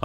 underachieves,